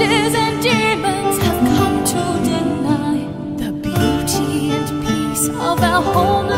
witches and demons have come to deny the beauty and peace of our home.